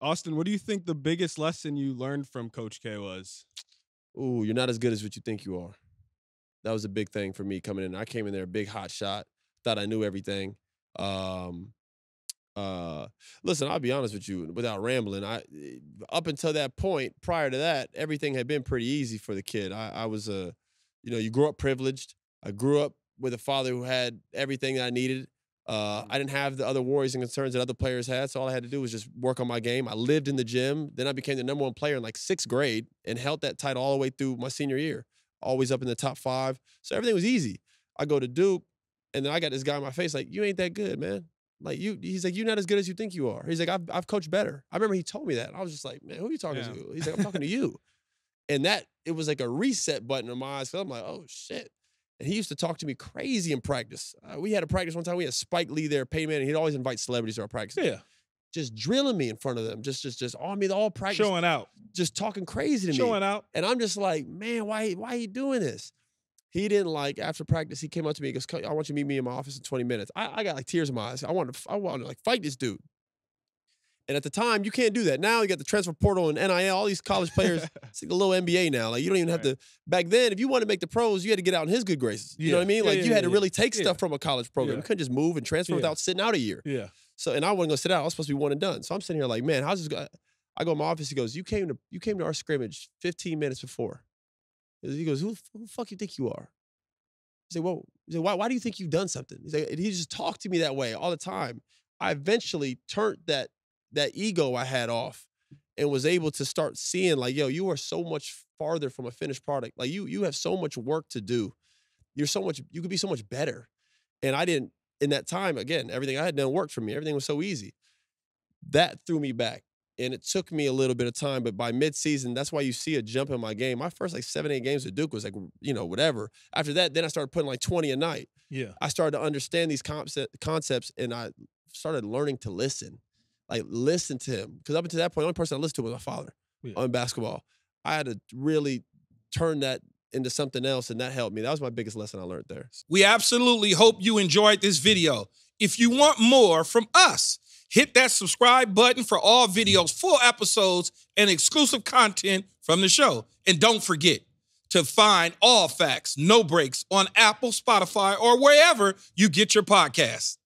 Austin, what do you think the biggest lesson you learned from Coach K was? Ooh, you're not as good as what you think you are. That was a big thing for me coming in. I came in there a big hot shot. Thought I knew everything. Listen, I'll be honest with you, without rambling, up until that point, prior to that, everything had been pretty easy for the kid. I was a, you know, you grew up privileged. I grew up with a father who had everything that I needed. I didn't have the other worries and concerns that other players had, so all I had to do was just work on my game. I lived in the gym. Then I became the number one player in like 6th grade and held that title all the way through my senior year, always up in the top 5. So everything was easy. I go to Duke, and then I got this guy in my face like, you ain't that good, man. Like, he's like, you're not as good as you think you are. He's like, I've coached better. I remember he told me that. I was just like, man, who are you talking to? He's like, I'm talking to you. And that, it was like a reset button in my eyes. So I'm like, oh, shit. And he used to talk to me crazy in practice. We had a practice one time. We had Spike Lee there, pay man, and he'd always invite celebrities to our practice. Yeah. Just drilling me in front of them. Just on me the whole practice. Showing out. Just talking crazy to me. Showing out. And I'm just like, man, why he doing this? He didn't like, after practice, he came up to me and goes, I want you to meet me in my office in 20 minutes. I got like tears in my eyes. I wanted to like fight this dude. And at the time, you can't do that. Now you got the transfer portal and NIL, all these college players, it's like a little NBA now. Like you don't even have to, back then, if you wanted to make the pros, you had to get out in his good graces. You know what I mean? Like you had to really take stuff from a college program. You couldn't just move and transfer without sitting out a year. Yeah. So, and I wasn't gonna sit out. I was supposed to be one and done. So I'm sitting here like, man, how's this guy? I go in my office, he goes, you came to our scrimmage 15 minutes before. He goes, who the fuck you think you are? He said, well, he said, why do you think you've done something? He said, and he just talked to me that way all the time. I eventually turned that ego I had off and was able to start seeing like, yo, you are so much farther from a finished product. Like you have so much work to do. You could be so much better. And I didn't, in that time, again, everything I had done worked for me. Everything was so easy. That threw me back. And it took me a little bit of time, but by midseason, that's why you see a jump in my game. My first like 7, 8 games with Duke was like, you know, whatever. After that, then I started putting like 20 a night. Yeah. I started to understand these concepts and I started learning to listen. Like listen to him. Because up until that point, the only person I listened to was my father on basketball. I had to really turn that into something else and that helped me. That was my biggest lesson I learned there. We absolutely hope you enjoyed this video. If you want more from us, hit that subscribe button for all videos, full episodes, and exclusive content from the show. And don't forget to find All Facts No Breaks on Apple, Spotify, or wherever you get your podcasts.